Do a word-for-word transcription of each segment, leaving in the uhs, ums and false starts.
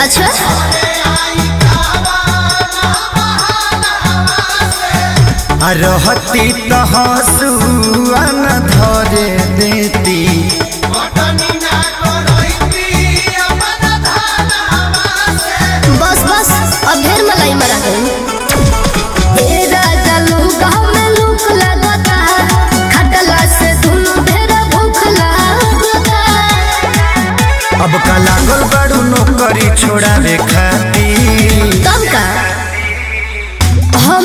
अच्छा रहती तो हँसुआ न धरे देती बस बस अब ढेर मलाई मरा हे राजा लूका में लूक लगता खटला से धुनु ढेर भूख लगता अब का लागल बड़ू नौकरी छोड़ावे खाती तब का हम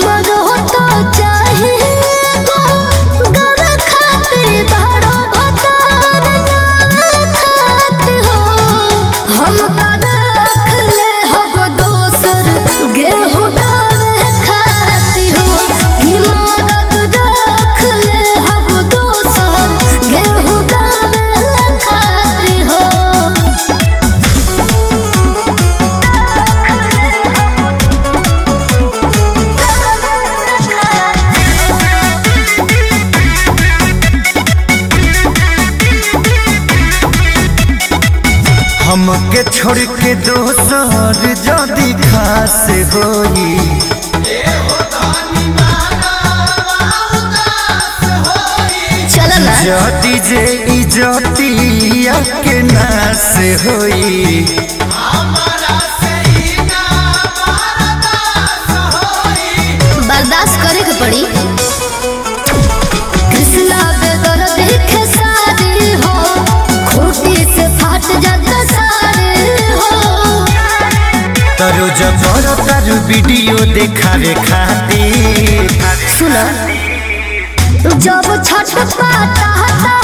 हमके छोड़ के दोसर जदी खास होई जदी जे इजतिया के नास होई बर्दाश्त करे के पड़ी तरो जब बड़ो तारू वीडियो देखावे खाती सुना जब छटपटाता